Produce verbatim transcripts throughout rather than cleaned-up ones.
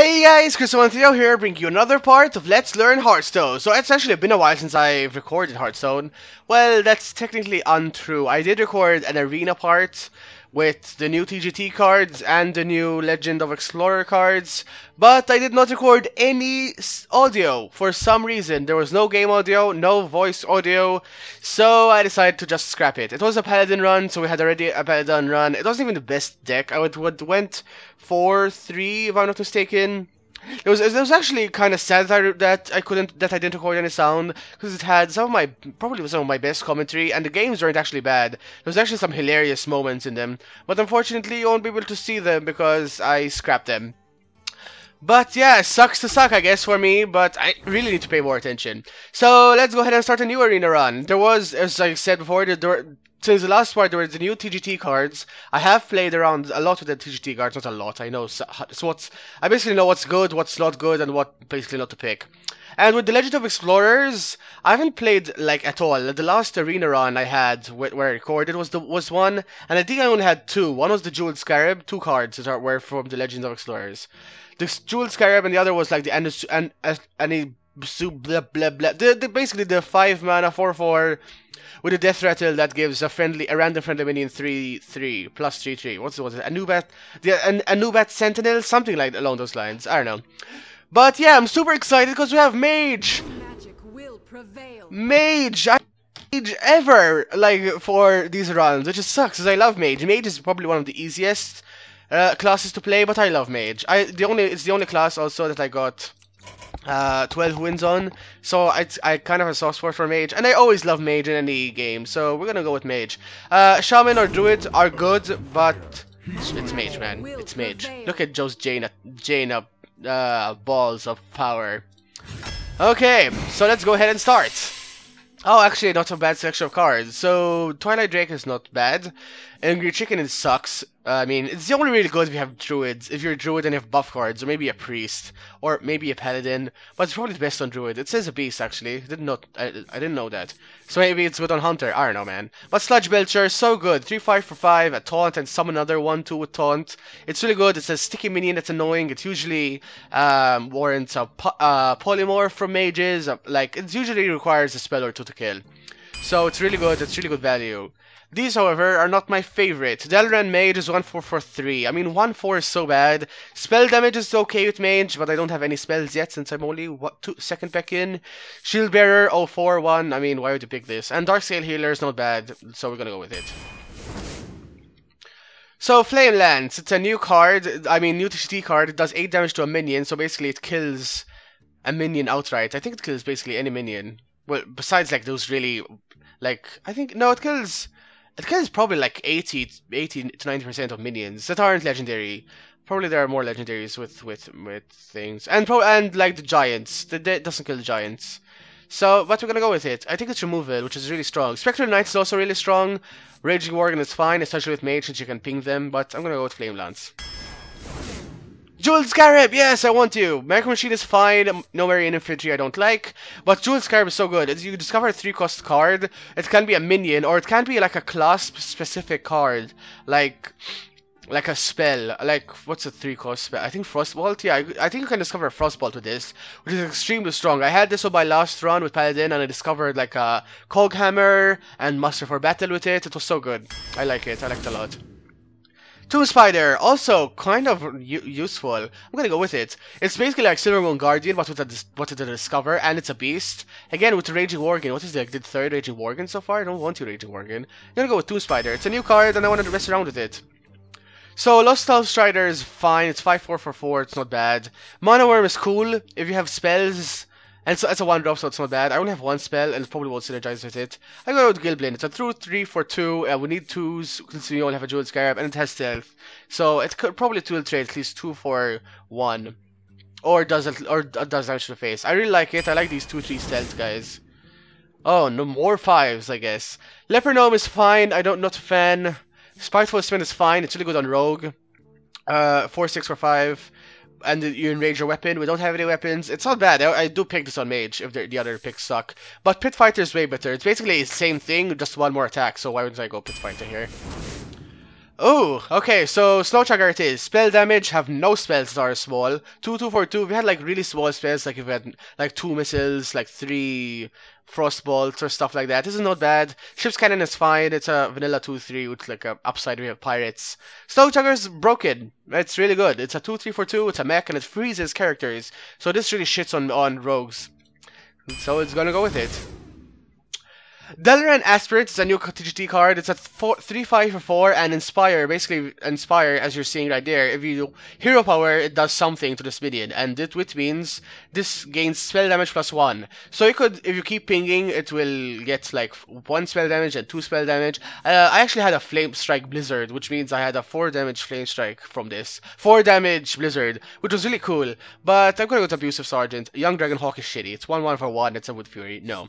Hey guys, Chris oh one thirty here, bringing you another part of Let's Learn Hearthstone. So it's actually been a while since I've recorded Hearthstone. Well, that's technically untrue. I did record an arena part with the new T G T cards and the new Legend of Explorer cards, but I did not record any audio for some reason. There was no game audio, no voice audio, so I decided to just scrap it. It was a Paladin run, so we had already a Paladin run. It wasn't even the best deck. I would, would went four three, if I'm not mistaken. It was, it was actually kind of sad that I, that I couldn't, that I didn't record any sound, because it had some of my, probably some of my best commentary, and the games weren't actually bad. There was actually some hilarious moments in them, but unfortunately you won't be able to see them because I scrapped them. But yeah, sucks to suck, I guess, for me, but I really need to pay more attention. So let's go ahead and start a new arena run. There was, as I said before, the door... Since the last part, there were the new T G T cards. I have played around a lot with the T G T cards, not a lot, I know, so, so what's, I basically know what's good, what's not good, and what basically not to pick. And with the Legend of Explorers, I haven't played, like, at all. The last arena run I had, wh where I recorded, was the was one, and I think I only had two. One was the Jeweled Scarab, two cards that are, were from the Legend of Explorers. The Jeweled Scarab, and the other was, like, the Anus... An An An Blah, blah, blah. The, the, basically the five mana four four with a death rattle that gives a friendly, a random friendly minion three three plus three three. What's was it? Anub'ar, the an, Anub'ar Sentinel, something like along those lines. I don't know. But yeah, I'm super excited because we have Mage. Magic will prevail. Mage. I Mage ever like for these runs, which just sucks because I love Mage. Mage is probably one of the easiest uh, classes to play, but I love Mage. I the only it's the only class also that I got Uh, twelve wins on, so I, I kind of have a soft spot for Mage, and I always love Mage in any game, so we're gonna go with Mage. Uh, Shaman or Druid are good, but it's Mage, man. It's Mage. Look at Joe's Jaina, Jaina uh, balls of power. Okay, so let's go ahead and start. Oh, actually, not a bad selection of cards. So, Twilight Drake is not bad. Angry Chicken is sucks. I mean, it's the only really good if you have druids. If you're a druid and you have buff cards, or maybe a priest, or maybe a paladin. But it's probably the best on druid. It says a beast actually. Did not. I, I didn't know that. So maybe it's good on hunter. I don't know, man. But Sludge Belcher is so good. Three five for five, a taunt, and summon another one two with taunt. It's really good. It's a sticky minion that's annoying. It usually um, warrants a po uh, polymorph from mages. Like it usually requires a spell or two to kill. So it's really good. It's really good value. These, however, are not my favorite. Delran Mage is one four for three. I mean, one four is so bad. Spell damage is okay with Mage, but I don't have any spells yet since I'm only what, two, second pack in. Shieldbearer, oh four one. I mean, why would you pick this? And Darkscale Healer is not bad, so we're gonna go with it. So, Flame Lance. It's a new card. I mean, new T G T card. It does eight damage to a minion, so basically it kills a minion outright. I think it kills basically any minion. Well, besides, like, those really... Like, I think... No, it kills... It kills probably like eighty to ninety percent of minions that aren't legendary. Probably there are more legendaries with with, with things. And pro and like the giants. The dead doesn't kill the giants. So, but we're gonna go with it. I think it's removal, which is really strong. Spectral Knight is also really strong. Raging Worgen is fine, especially with Mage since you can ping them, but I'm gonna go with Flame Lance. Jeweled Scarab, yes, I want you. Micro Machine is fine. No Marian Infantry I don't like, but Jeweled Scarab is so good. As you discover a three-cost card, it can be a minion, or it can be like a class-specific card, like like a spell. Like what's a three-cost spell? I think Frostbolt. Yeah, I, I think you can discover Frostbolt with this, which is extremely strong. I had this on my last run with Paladin, and I discovered like a Cog Hammer and Muster for Battle with it. It was so good. I like it. I liked it a lot. Tomb Spider, also kind of useful. I'm gonna go with it. It's basically like Silver Moon Guardian, but with a what did I discover? And it's a beast. Again, with Raging Worgen. What is it, like the third Raging Worgen so far? I don't want to Raging Worgen. I'm gonna go with Tomb Spider. It's a new card, and I wanted to mess around with it. So Lost Tallstrider is fine. It's five four for four. It's not bad. Mono Worm is cool if you have spells. And so it's a one drop, so it's not bad. I only have one spell, and it probably won't synergize with it. I go with Gilblain. It's a true three for two. Uh, we need twos since we only have a Jeweled Scarab, and it has stealth, so it could probably dual trade at least two for one, or does it, or does damage to the face. I really like it. I like these two three stealth guys. Oh no, more fives, I guess. Leper Gnome is fine. I don't not a fan. Spiteful Spin is fine. It's really good on Rogue. Uh, four six for five. And you enrage your weapon. We don't have any weapons. It's not bad. I, I do pick this on Mage if the other picks suck. But Pit Fighter is way better. It's basically the same thing, just one more attack. So why wouldn't I go Pit Fighter here? Oh, okay, so Snowchugger it is. Spell damage, have no spells that are small. two two four two, we had like really small spells, like if we had like two missiles, like three Frostbolts or stuff like that. This is not bad. Ship's Cannon is fine, it's a vanilla two three with like an upside, we have pirates. Snowchugger's broken, it's really good. It's a two three four two, it's a mech, and it freezes characters. So this really shits on, on rogues. So it's gonna go with it. Dalaran Aspirant is a new T G T card. It's at three five for four and Inspire, basically Inspire as you're seeing right there. If you do Hero Power, it does something to this minion, and it, which means this gains spell damage plus one. So you could, if you keep pinging, it will get like one spell damage and two spell damage. Uh, I actually had a Flame Strike Blizzard, which means I had a four damage Flame Strike from this. Four damage Blizzard, which was really cool. But I'm gonna go to Abusive Sergeant. Young Dragonhawk is shitty. It's one one for one. It's a Wood Fury. No.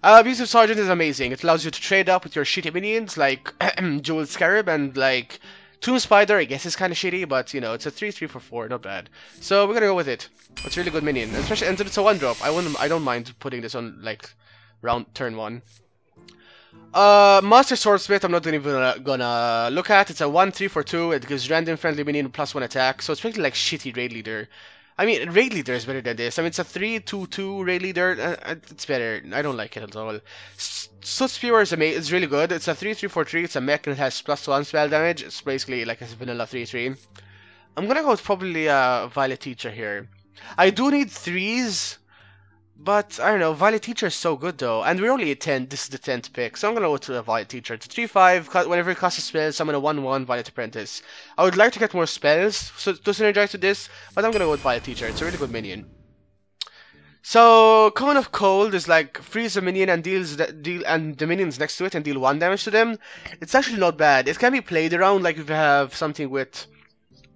Uh, Abusive Sergeant is amazing. It allows you to trade up with your shitty minions like Jeweled Scarab and like Tomb Spider. I guess it's kind of shitty, but you know, it's a three three for four, not bad. So we're gonna go with it. It's a really good minion, especially, and it's a one drop. I wouldn't, I don't mind putting this on like round turn one. Uh, Master Swordsmith, I'm not even gonna, gonna look at. It's a one three for two. It gives random friendly minion plus one attack. So it's basically like shitty Raid Leader. I mean, Raid Leader is better than this. I mean, it's a three two two Raid Leader. Uh, it's better. I don't like it at all. Soot Spewer is amazing. It's really good. It's a three three four three. It's a mech and it has plus one spell damage. It's basically like a vanilla three three. I'm gonna go with probably uh, Violet Teacher here. I do need threes, but I don't know. Violet Teacher is so good though. And we're only at ten. This is the tenth pick. So I'm gonna go to the Violet Teacher. It's three five. Whenever it casts a spell, summon a one one Violet Apprentice. I would like to get more spells so to synergize with this, but I'm gonna go with Violet Teacher. It's a really good minion. So Cone of Cold is like freeze a minion and deals deal and the minions next to it and deal one damage to them. It's actually not bad. It can be played around, like if you have something with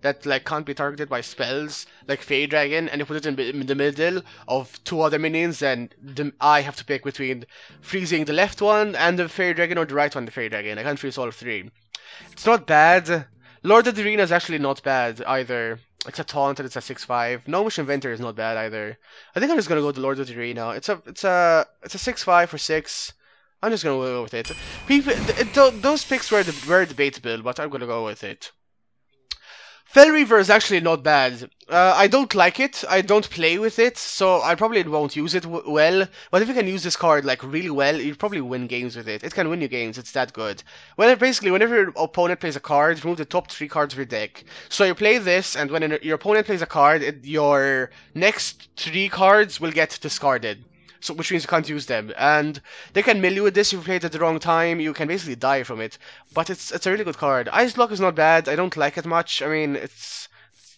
that like can't be targeted by spells, like Fey Dragon, and you put it in, in the middle of two other minions, and the, I have to pick between freezing the left one and the Fey Dragon or the right one, the Fey Dragon. I can't freeze all three. It's not bad. Lord of the Arena is actually not bad either. It's a taunt and it's a six five. Gnomish Inventor is not bad either. I think I'm just gonna go to Lord of the Arena. It's a it's a it's a six five for six. I'm just gonna go with it. People, th th those picks were were debatable, but I'm gonna go with it. Fellreaver is actually not bad. Uh, I don't like it. I don't play with it, so I probably won't use it w well. But if you can use this card like really well, you'll probably win games with it. It can win you games. It's that good. Well, basically, whenever your opponent plays a card, remove the top three cards of your deck. So you play this, and when your opponent plays a card, it, your next three cards will get discarded. So, which means you can't use them, and they can mill you with this. If you play it at the wrong time, you can basically die from it. But it's it's a really good card. Ice Block is not bad. I don't like it much. I mean, it's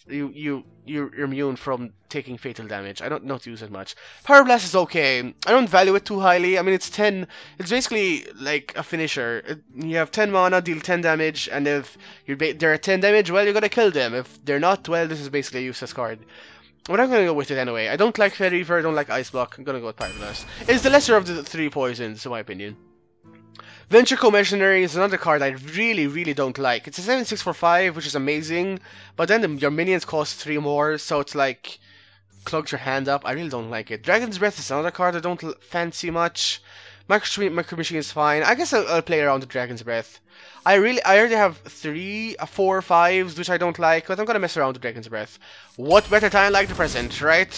you you you're immune from taking fatal damage. I don't not use it much. Power Blast is okay. I don't value it too highly. I mean, it's ten. It's basically like a finisher. It, you have ten mana, deal ten damage, and if you're ba they're at ten damage, well, you're gonna kill them. If they're not, well, this is basically a useless card. But I'm gonna go with it anyway. I don't like Fellreaver, I don't like Ice Block. I'm gonna go with Pyroblast. It's the lesser of the three poisons, in my opinion. Venture Commissionary is another card I really, really don't like. It's a seven six for five, which is amazing. But then the, your minions cost three more, so it's like clogs your hand up. I really don't like it. Dragon's Breath is another card I don't l fancy much. Micro, micro Machine is fine. I guess I'll, I'll play around with Dragon's Breath. I really, I already have three, uh, four fives, which I don't like, but I'm gonna mess around with Dragon's Breath. What better time like the present, right?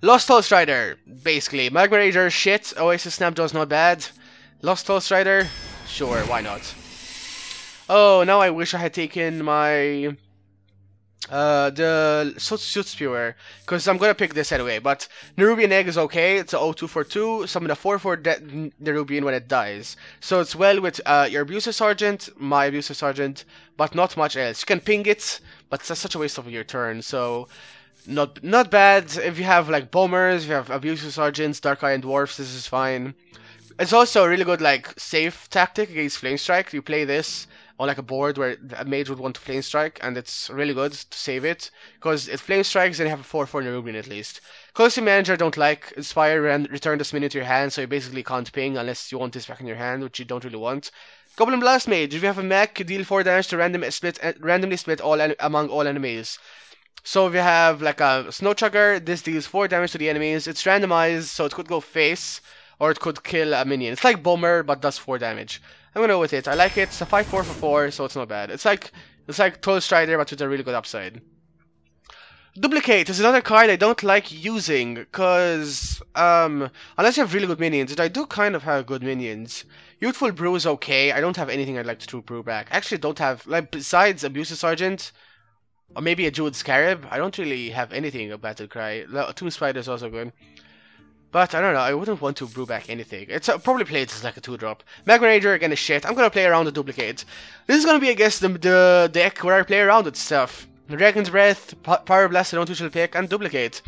Lost Tallstrider, basically. Magma Rager, shit. Oasis Snapjaw's not bad. Lost Tallstrider, sure, why not? Oh, now I wish I had taken my uh the Soot Spewer, because I'm gonna pick this anyway. But Nerubian Egg is okay. It's a oh two for two, summon a four four Nerubian when it dies, so it's well with uh your Abusive Sergeant, my Abusive Sergeant, but not much else. You can ping it, but it's such a waste of your turn, so not not bad. If you have like bombers, if you have Abusive Sergeants, Dark Eye and Dwarfs, this is fine. It's also a really good like safe tactic against Flame Strike. You play this on like a board where a mage would want to Flame Strike, and it's really good to save it, because it Flame Strikes and you have a four four Nerubian at least. Closely Manager I don't like. Inspire and return this minion to your hand, so you basically can't ping unless you want this back in your hand, which you don't really want. Goblin Blastmage, if you have a mech, deal four damage to random split, randomly split all among all enemies. So if you have like a Snowchugger, this deals four damage to the enemies. It's randomized, so it could go face. or it could kill a minion. It's like Bomber, but does four damage. I'm gonna go with it. I like it. It's a five four for four, so it's not bad. It's like it's like Tallstrider, but with a really good upside. Duplicate is another card I don't like using, because, um, unless you have really good minions, and I do kind of have good minions. Youthful Brew is okay. I don't have anything I'd like to brew back. Actually, don't have, like, besides Abusive Sergeant, or maybe a Jeweled Scarab, I don't really have anything a Battle Cry. Tomb Spider is also good. But, I don't know, I wouldn't want to brew back anything. It's uh, probably played as like a two drop. Magma Rager, again, is shit. I'm gonna play around with Duplicate. This is gonna be, I guess, the, the deck where I play around with stuff. Dragon's Breath, Power Blast, I don't usually pick, and Duplicate.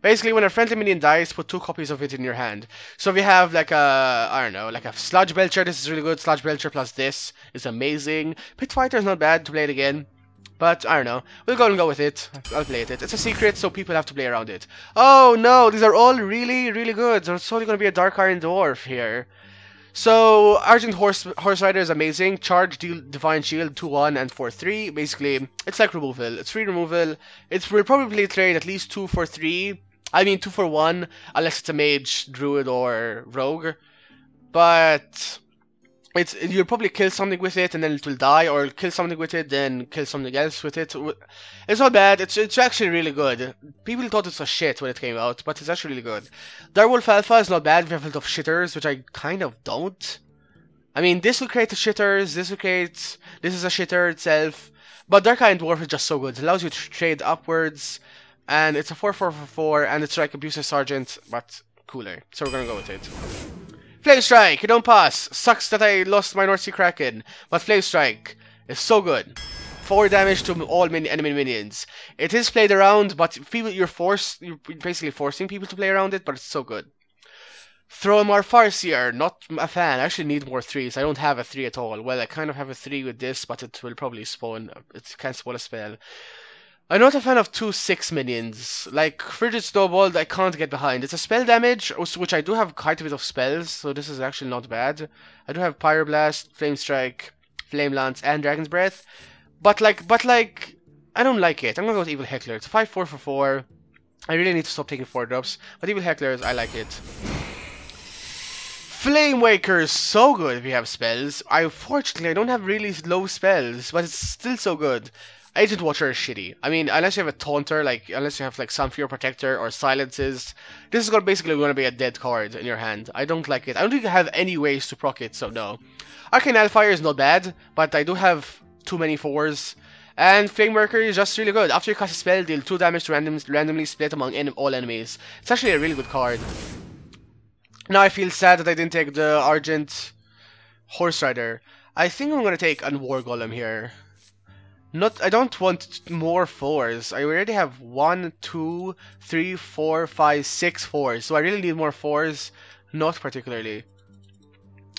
Basically, when a friendly minion dies, put two copies of it in your hand. So we have like a, I don't know, like a Sludge Belcher, this is really good. Sludge Belcher plus this is amazing. Pit Fighter is not bad to play it again, but I don't know. We'll go and go with it. I'll play it. It's a secret, so people have to play around it. Oh no, these are all really, really good. There's only going to be a Dark Iron Dwarf here. So, Argent Horserider is amazing. Charge, deal, Divine Shield, two one, and four three. Basically, it's like removal. It's free removal. It will probably trade at least two for three. I mean, two for one, unless it's a mage, druid, or rogue. But it's you'll probably kill something with it, and then it will die, or kill something with it, then kill something else with it. It's not bad. It's, it's actually really good. People thought it was shit when it came out, but it's actually really good. Direwolf Alpha is not bad. We have a lot of shitters, which I kind of don't. I mean, this will create the shitters, this will create... This is a shitter itself. But Dark Iron Dwarf is just so good. It allows you to trade upwards, and it's a four four four four, and it's like Abusive Sergeant, but cooler. So we're gonna go with it. Flame Strike! You don't pass! Sucks that I lost my North Sea Kraken, but Flame Strike is so good. four damage to all min enemy minions. It is played around, but people, you're forced, you're basically forcing people to play around it, but it's so good. Throw more Farseer, not a fan. I actually need more threes. I don't have a three at all. Well, I kind of have a three with this, but it will probably spawn. It can spawn a spell. I'm not a fan of two six minions. Like, Frigid Snowball, I can't get behind. It's a spell damage, which I do have quite a bit of spells, so this is actually not bad. I do have Pyroblast, Flame Strike, Flame Lance, and Dragon's Breath. But like, but like, I don't like it. I'm gonna go with Evil Heckler. It's five four for four. I really need to stop taking four drops. But Evil Hecklers, I like it. Flame Waker is so good if you have spells. I unfortunately I don't have really low spells, but it's still so good. Agent Watcher is shitty. I mean, unless you have a Taunter, like unless you have like some Fear Protector or Silences, this is gonna basically gonna be a dead card in your hand. I don't like it. I don't think I have any ways to proc it, so no. Arcane Hellfire is not bad, but I do have too many fours, and Flame Waker is just really good. After you cast a spell, deal two damage to random, randomly split among en all enemies. It's actually a really good card. Now I feel sad that I didn't take the Argent Horserider. I think I'm gonna take a War Golem here. Not, I don't want more fours. I already have one, two, three, four, five, six fours, so I really need more fours. Not particularly.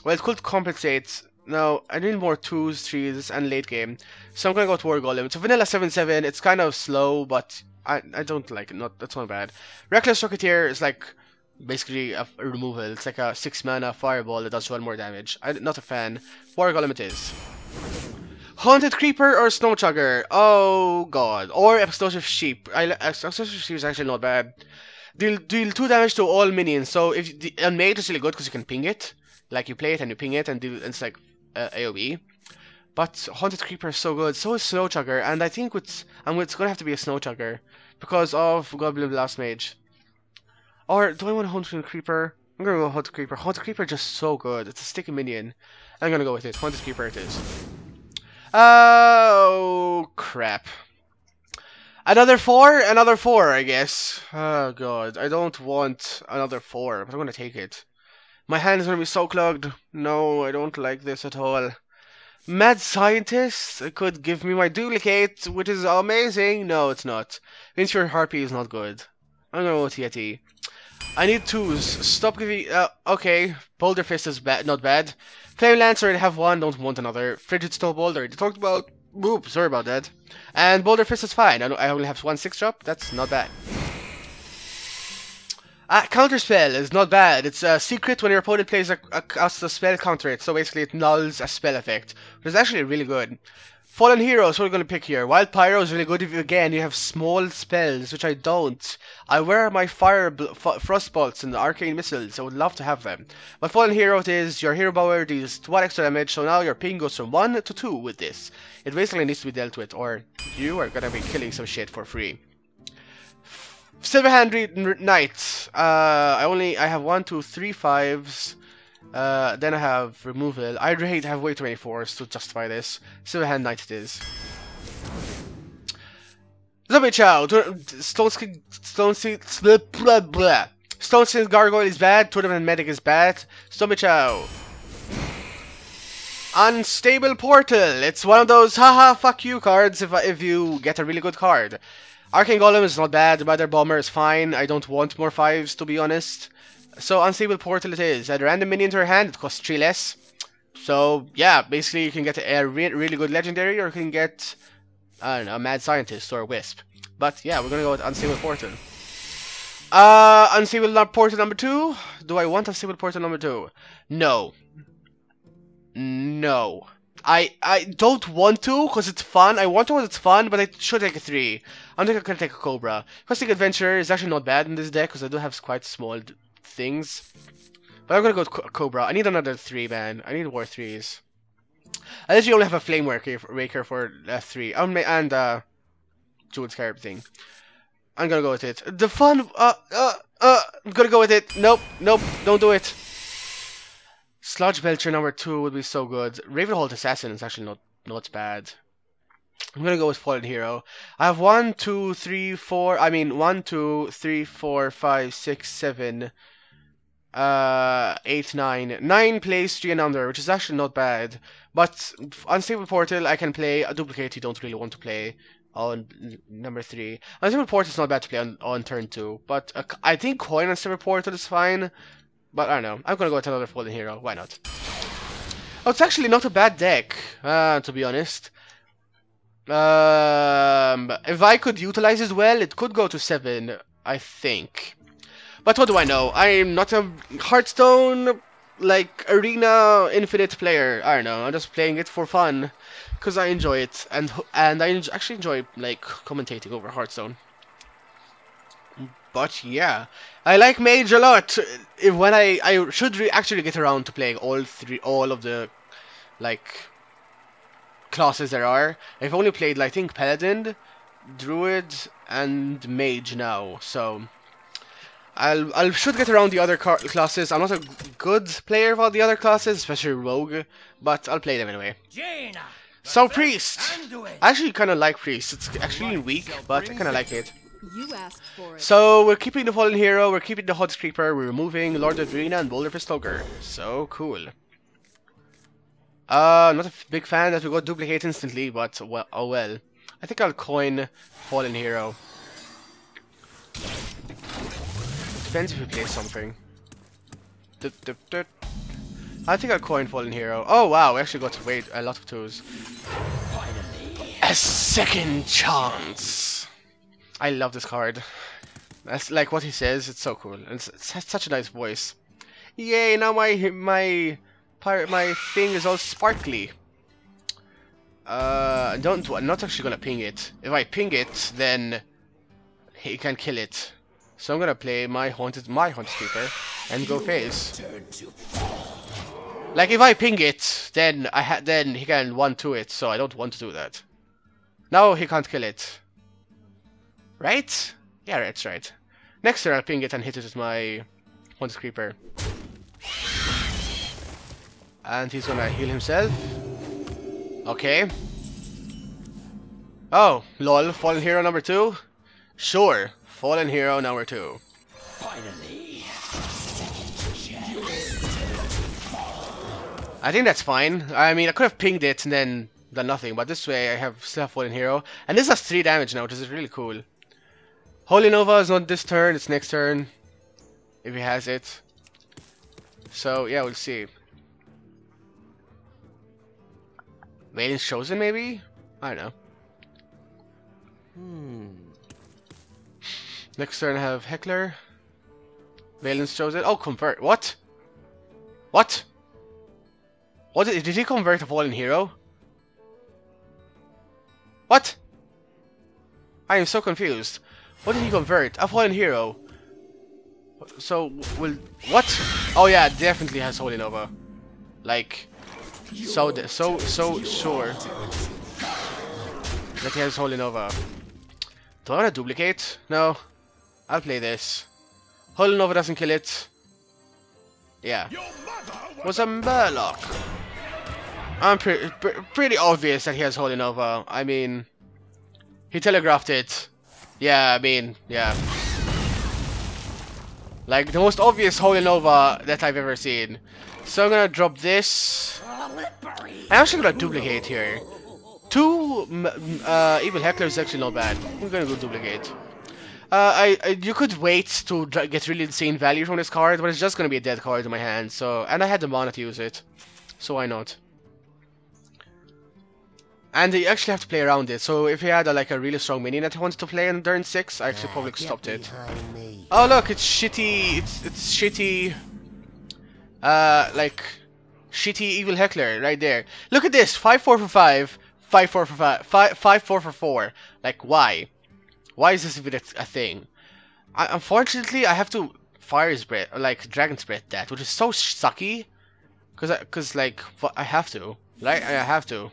Well, it could compensate. No, I need more twos, threes, and late game. So I'm gonna go with War Golem. It's a vanilla seven seven. It's kind of slow, but I I don't like it. Not that's not bad. Reckless Rocketeer is like basically a removal. It's like a six mana fireball that does one more damage. I'm not a fan. War Golem it is. Haunted Creeper or Snowchugger? Oh god. Or Explosive Sheep. I, Explosive Sheep is actually not bad. Deal deal two damage to all minions. So if the unmade is really good because you can ping it. Like you play it and you ping it and, deal, and it's like Uh, A O E, but Haunted Creeper is so good. So is Snowchugger, and I think it's I'm it's gonna have to be a Snowchugger because of Goblin Blastmage. Or do I want a Haunted Creeper? I'm gonna go Haunted Creeper. Haunted Creeper is just so good. It's a sticky minion. I'm gonna go with it. Haunted Creeper it is. Oh crap! Another four, another four, I guess. Oh god, I don't want another four, but I'm gonna take it. My hand is gonna be so clogged. No, I don't like this at all. Mad Scientist could give me my Duplicate, which is amazing. No, it's not. Vinture Harpy is not good. I'm gonna go with T G T. I need twos. Stop giving. Uh, okay, Boulder Fist is bad. Not bad. Flame Lance already have one. Don't want another. Frigid Snowball already talked about. Oops, sorry about that. And Boulder Fist is fine. I only have one six drop. That's not bad. Ah, Counterspell is not bad. It's a secret when your opponent plays a, a, casts a spell, counter it. So basically it nulls a spell effect, which is actually really good. Fallen Heroes, what are we going to pick here? Wild Pyro is really good if you, again, you have small spells, which I don't. I wear my fire Frostbolts and the Arcane Missiles. I would love to have them. But Fallen Hero it is, your Hero Power deals one extra damage, so now your ping goes from one to two with this. It basically needs to be dealt with, or you are going to be killing some shit for free. Silverhand Knight. Uh, I only, I have one, two, three, fives. Uh, then I have removal. I really have way too many fours to justify this. Silverhand Knight it is. Zombie Chow! Stone Skin... Stone Skin... Blah, blah, blah. Stone Skin Gargoyle is bad. Tournament Medic is bad. Zombie Chow. Unstable Portal. It's one of those haha fuck you cards if, if you get a really good card. Arcane Golem is not bad. Mother Bomber is fine. I don't want more fives to be honest. So, Unstable Portal it is. Add a random minion to your hand, it costs three less. So, yeah, basically you can get a re really good Legendary, or you can get, I don't know, a Mad Scientist or a Wisp. But, yeah, we're gonna go with Unstable Portal. Uh, Unstable Portal number two? Do I want Unstable Portal number two? No. No. I, I don't want to, because it's fun. I want to because it's fun, but I should take a three. I'm not gonna take a Cobra. Cosmic Adventure is actually not bad in this deck, because I do have quite small... things, but I'm gonna go with co Cobra. I need another three, man. I need more threes. I literally only have a Flame Raker for uh, three, um, and uh, Jeweled Scarab thing. I'm gonna go with it. The fun, uh, uh, uh, I'm gonna go with it. Nope, nope, don't do it. Sludge Belcher number two would be so good. Ravenhold Assassin is actually not not bad. I'm gonna go with Fallen Hero. I have one, two, three, four. I mean, one, two, three, four, five, six, seven. Uh, eight, nine. Nine plays three and under, which is actually not bad. But Unstable Portal, I can play. A Duplicate, you don't really want to play on number three. Unstable Portal is not bad to play on, on turn two. But uh, I think Coin Unstable Portal is fine. But I don't know. I'm gonna go with another Fallen Hero. Why not? Oh, it's actually not a bad deck, uh, to be honest. Um, if I could utilize it well, it could go to seven, I think. But what do I know? I'm not a Hearthstone, like, arena infinite player. I don't know, I'm just playing it for fun, because I enjoy it, and and I en- actually enjoy, like, commentating over Hearthstone. But yeah, I like Mage a lot. If, when I, I should re actually get around to playing all three, all of the, like... classes there are. I've only played, I think, Paladin, Druid, and Mage now, so I'll I should get around the other car classes. I'm not a good player for the other classes, especially Rogue, but I'll play them anyway. Jaina, so Priest, I actually kind of like Priest. It's actually weak, but I kind of like it. You asked for it. So we're keeping the Fallen Hero, we're keeping the Hot Creeper, we're removing Lord of the Arena and Boulder for Stoker. So cool. Uh, not a big fan that we got Duplicate instantly, but well, oh well. I think I'll coin Fallen Hero. Depends if we play something. Dup, dup, dup. I think I'll coin Fallen Hero. Oh wow, we actually got to wait a lot of twos. Finally. A second chance! I love this card. That's like what he says, it's so cool. It's, it's, it's such a nice voice. Yay, now my... my... my thing is all sparkly. Uh, don't. I'm not actually gonna ping it. If I ping it, then he can kill it. So I'm gonna play my haunted, my haunted creeper, and go face. Like if I ping it, then I ha then he can one two it. So I don't want to do that. Now he can't kill it. Right? Yeah, that's right. Next turn I'll ping it and hit it with my haunted creeper. And he's gonna heal himself. Okay. Oh, lol. Fallen Hero number two? Sure. Fallen Hero number two. Finally. I think that's fine. I mean, I could have pinged it and then done nothing. But this way, I have still have Fallen Hero. And this has three damage now, which is really cool. Holy Nova is not this turn. It's next turn. If he has it. So, yeah, we'll see. Maiden's Chosen, maybe? I don't know. Hmm. Next turn I have Heckler. Maiden's Chosen. Oh, convert. What? What? What did, did he convert a Fallen Hero? What? I am so confused. What did he convert? A fallen hero. So, will... What? Oh yeah, definitely has Holy Nova. Like... So, so, so sure that he has Holy Nova. Do I want to duplicate? No. I'll play this. Holy Nova doesn't kill it. Yeah. Was a Murloc. I'm pre pre pretty obvious that he has Holy Nova. I mean... He telegraphed it. Yeah, I mean, yeah. Like, the most obvious Holy Nova that I've ever seen. So I'm gonna drop this. I'm actually gonna duplicate here. Two uh, Evil Hecklers is actually not bad. I'm gonna go duplicate. Uh, I, I You could wait to get really insane value from this card, but it's just gonna be a dead card in my hand. So, and I had the mana to use it. So why not? And you actually have to play around it, so if you had a, like a really strong minion that you wanted to play in turn six, I actually probably stopped it. Oh look, it's shitty, it's, it's shitty, uh, like, shitty Evil Heckler right there. Look at this, five four for five, five four for five, five four for four, like why? Why is this even a, a thing? I, unfortunately, I have to Fire's Breath, like Dragon's Breath that, which is so sucky, cause, I, cause like, I have to, right, I have to.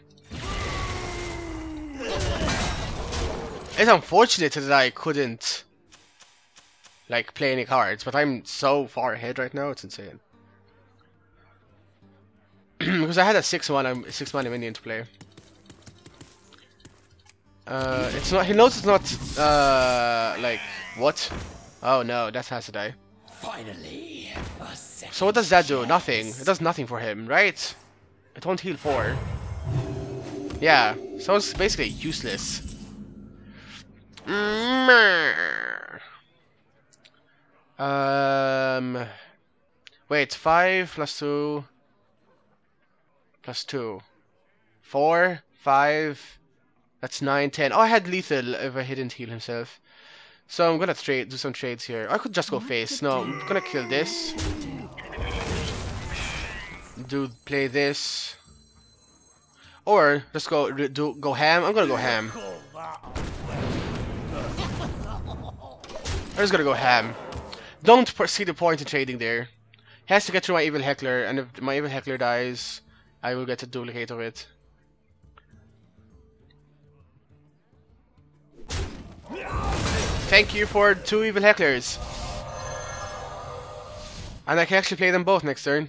It's unfortunate that I couldn't like play any cards, but I'm so far ahead right now, it's insane. Because I had a six mana six mana minion to play. Uh it's not he knows it's not uh like what? Oh no, that has to die. Finally. So what does that do? Nothing. It does nothing for him, right? It won't heal four. Yeah, so it's basically useless. Um, wait, five plus two plus two, four, five. That's nine, ten. Oh, I had lethal if I didn't heal himself. So I'm gonna trade, do some trades here. I could just go face. No, I'm gonna kill this. Do play this, or just go do go ham. I'm gonna go ham. I'm just gonna go ham. Don't see the point in trading there. He has to get through my Evil Heckler, and if my Evil Heckler dies, I will get a duplicate of it. Thank you for two Evil Hecklers. And I can actually play them both next turn.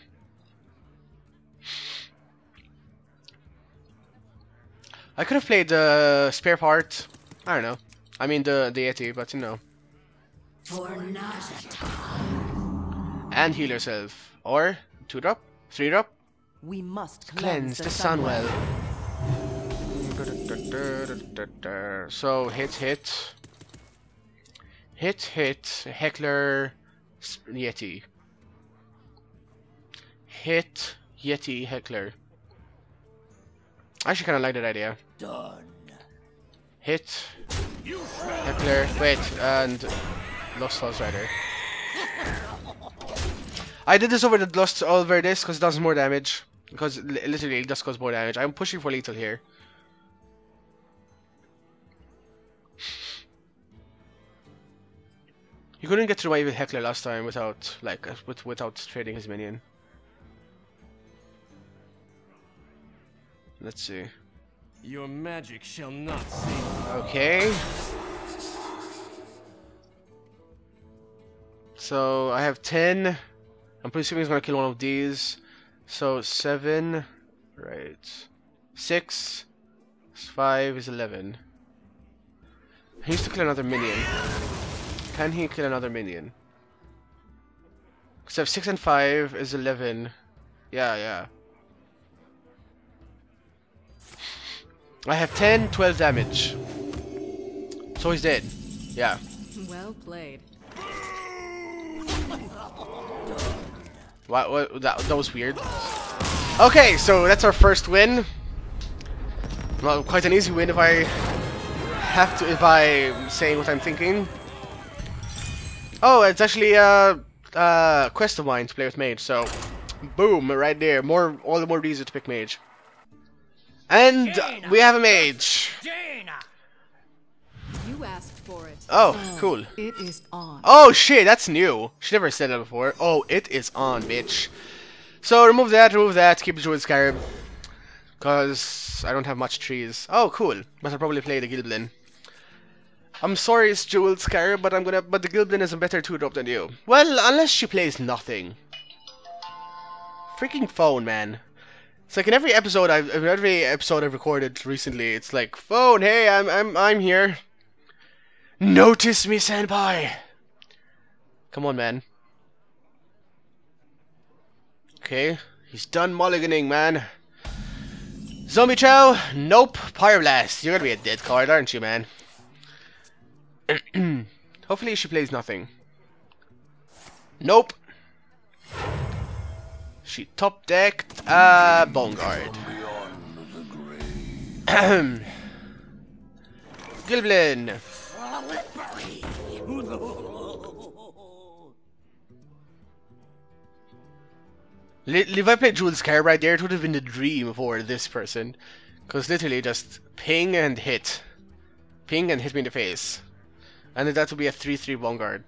I could have played the spare part. I don't know. I mean the, the Yeti, but you know. For not a time. And heal yourself. Or two drop, three drop. We must cleanse, cleanse the, the sunwell. Sun so hit, hit, hit, hit, Heckler, Yeti, hit, Yeti, Heckler. I actually kind of like that idea. Done. Hit, Heckler. Wait, and. Lost Tallstrider. I did this over the Lost over this because it does more damage. Because literally it just does more damage. I'm pushing for lethal here. You couldn't get through my Evil Heckler last time without like with, without trading his minion. Let's see. Your magic shall not save. Okay. So I have ten. I'm presuming he's gonna kill one of these. So seven, right? Six, five is eleven. He needs to kill another minion. Can he kill another minion? Because I have six and five is eleven. Yeah, yeah. I have ten, twelve damage. So he's dead. Yeah. Well played. What, what, that, that was weird. Okay, so that's our first win. Well, quite an easy win if I have to, if I'm saying what I'm thinking. Oh, it's actually a, a quest of mine to play with Mage, so boom, right there. More, all the more reason to pick Mage. And we have a Mage. Oh, cool. It is on. Oh shit, that's new. She never said that before. Oh, it is on, bitch. So remove that, remove that, keep the Jeweled Scarab. Cause I don't have much trees. Oh cool. But I'll probably play the Gilblain. I'm sorry it's Jeweled Scarab, but I'm gonna but the Gilblain is a better two drop than you. Well, unless she plays nothing. Freaking phone, man. It's like in every episode I've in every episode I've recorded recently, it's like, phone, hey, I'm I'm I'm here. Notice me, senpai! Come on, man. Okay, he's done mulliganing, man. Zombie Chow? Nope. Pyroblast. You're gonna be a dead card, aren't you, man? Hopefully she plays nothing. Nope. She top decked uh Bone Guard. Gilblain. If I played Jeweled Scarab right there, it would have been the dream for this person. Because literally just ping and hit. Ping and hit me in the face. And that would be a three three Bone Guard.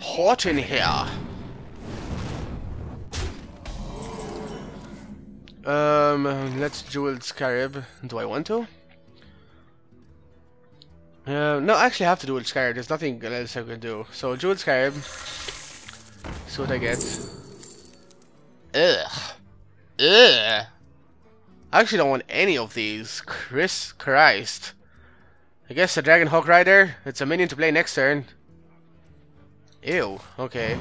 Hot in here! Um, let's Jeweled Scarab. Do I want to? Uh, no, I actually have to Jeweled Scarab. There's nothing else I can do. So, Jeweled Scarab. See what I get. Ugh. Ugh. I actually don't want any of these. Chris Christ. I guess a Dragon Horserider. It's a minion to play next turn. Ew. Okay.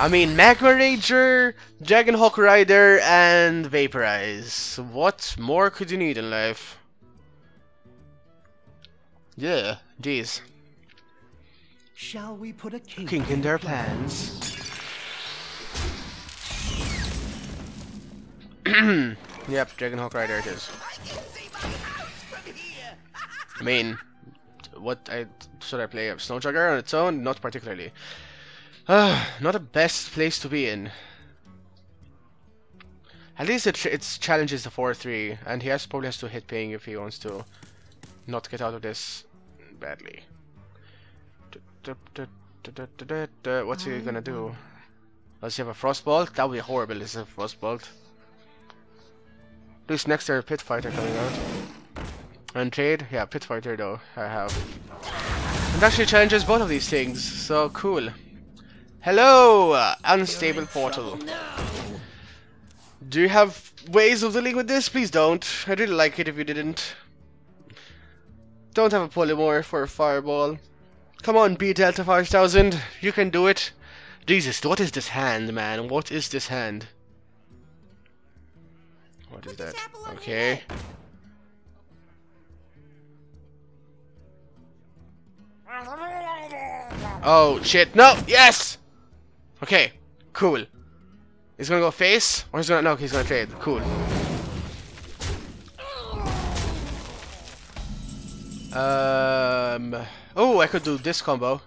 I mean, Magma Rager, Dragon Horserider, and Vaporize. What more could you need in life? Yeah, jeez. Shall we put a kink, kink in their plans? Yep, Dragon Horserider it is. I mean, what I should I play? A Snowchugger on its own? Not particularly. Uh, not the best place to be in. At least it, it challenges the four three, and he has, probably has to hit ping if he wants to not get out of this badly. What's he gonna do? Does he have a Frostbolt? That would be horrible, this is a Frostbolt. At least next to a Pit Fighter coming out. And trade? Yeah, Pit Fighter though, I have. It actually challenges both of these things, so cool. Hello, uh, unstable portal. Do you have ways of dealing with this? Please don't. I'd really like it if you didn't. Don't have a polymorph for a fireball. Come on, B Delta five thousand. You can do it. Jesus, what is this hand, man? What is this hand? What is that? Okay. Oh shit! No. Yes. Okay, cool. He's gonna go face, or he's gonna no. He's gonna trade. Cool. Um. Oh, I could do this combo.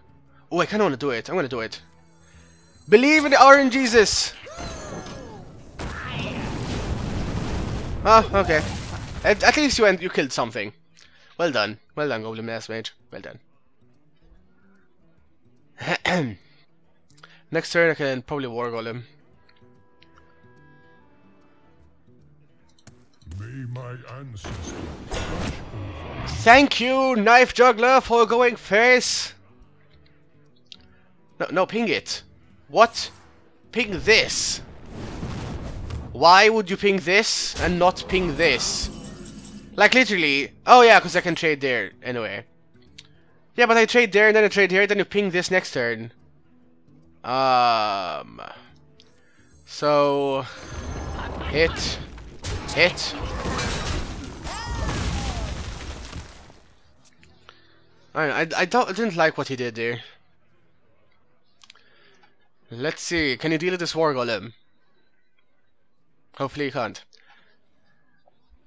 Oh, I kind of want to do it. I'm gonna do it. Believe in the orange Jesus. Oh, okay. At, at least you and you killed something. Well done. Well done, Goblin Blastmage. Well done. Next turn, I can probably War Golem. May my ancestors crush over. Thank you, Knife Juggler, for going face. No, no, ping it. What? Ping this. Why would you ping this and not ping this? Like literally. Oh yeah, because I can trade there anyway. Yeah, but I trade there and then I trade here, then you ping this next turn. Um. So. Hit. Hit. I I, I don't I didn't like what he did there. Let's see. Can you deal with this War Golem? Hopefully you can't.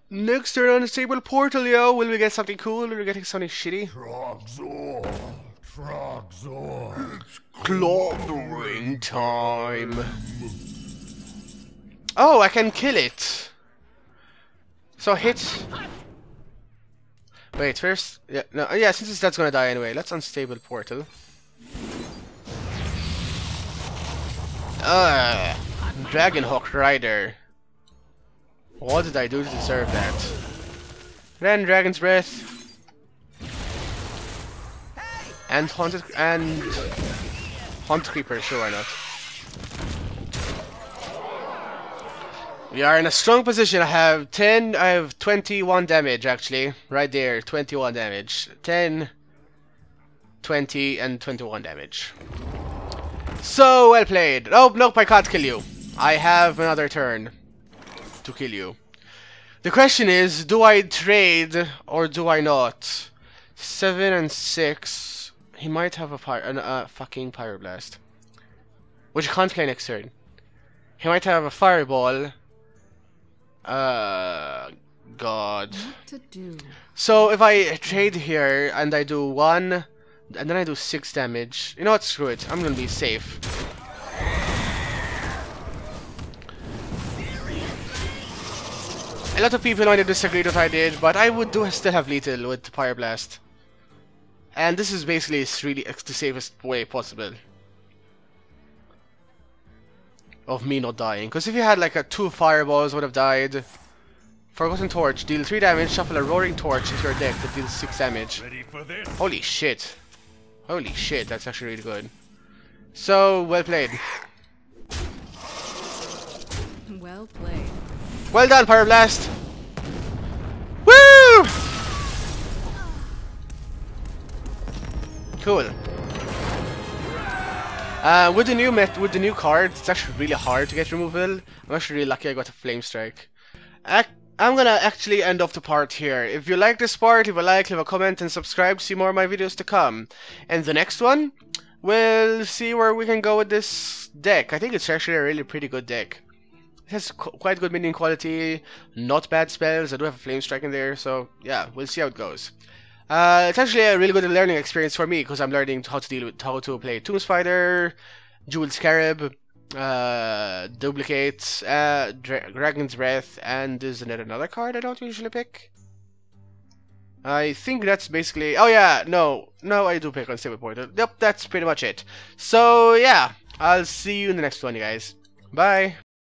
Next turn on the stable portal, yo. Will we get something cool? Will we get something shitty? Trogzor, Trogzor. It's clobbering time. Oh, I can kill it. So hit. Wait, first... Yeah, no, yeah, since that's gonna die anyway, let's unstable portal. Ah, Dragon Horserider. What did I do to deserve that? Then Dragon's Breath. And Haunted... and... Haunted Creeper, sure, why not? We are in a strong position. I have ten, I have twenty-one damage actually. Right there, twenty-one damage. ten, twenty, and twenty-one damage. So well played. Oh, nope, I can't kill you. I have another turn to kill you. The question is, do I trade or do I not? seven and six. He might have a pyro, an, uh, fucking Pyroblast. Which you can't play next turn. He might have a Fireball. Uh, God. What to do? So if I trade here and I do one, and then I do six damage. You know what? Screw it. I'm gonna be safe. A lot of people might have disagreed with what I did, but I would do still have lethal with Pyroblast. And this is basically really the safest way possible of me not dying, because if you had like a two fireballs would have died. Forgotten Torch, deal three damage, shuffle a roaring torch into your deck that deals six damage. Holy shit. Holy shit, that's actually really good. So well played. Well played. Well done, Pyroblast! Woo! Cool. Uh, with the new met with the new card, it's actually really hard to get removal. I'm actually really lucky I got a Flame Strike. Ac I'm gonna actually end off the part here. If you like this part, leave a like, leave a comment, and subscribe to see more of my videos to come. And the next one, we'll see where we can go with this deck. I think it's actually a really pretty good deck. It has qu quite good minion quality, not bad spells. I do have a Flame Strike in there, so yeah, we'll see how it goes. Uh, it's actually a really good learning experience for me, because I'm learning how to deal with how to play Tomb Spider, Jeweled Scarab, uh, Duplicate, uh, Dra Dragon's Breath, and is there another card I don't usually pick? I think that's basically... Oh yeah, no, no, I do pick Unstable Portal. Yep, that's pretty much it. So yeah, I'll see you in the next one, you guys. Bye!